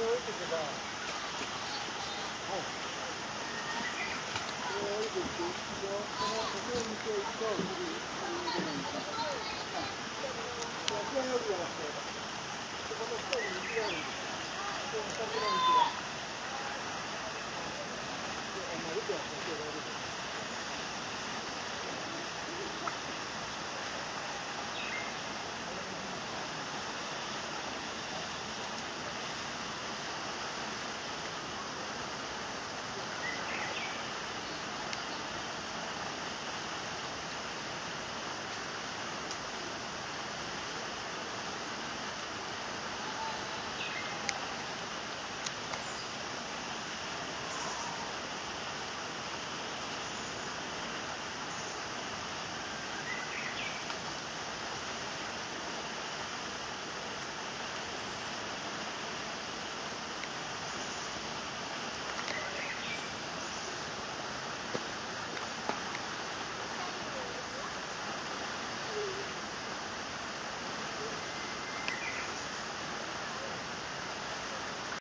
この